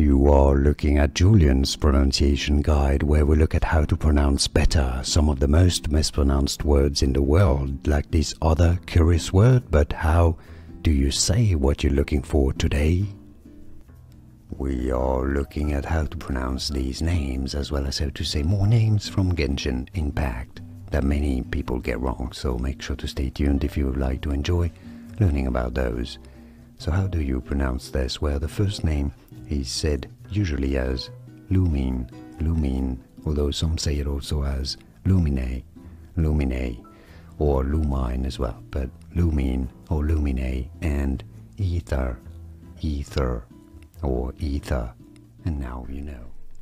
You are looking at Julian's pronunciation guide, where we look at how to pronounce better some of the most mispronounced words in the world, like this other curious word. But how do you say what you're looking for today? We are looking at how to pronounce these names, as well as how to say more names from Genshin Impact that many people get wrong, so make sure to stay tuned if you would like to enjoy learning about those. So how do you pronounce this, where the first name is said usually as Lumine, Lumine, although some say it also as Lumine, Lumine, or Lumine as well, but Lumine or Lumine, and Aether, Aether, or Aether, and now you know.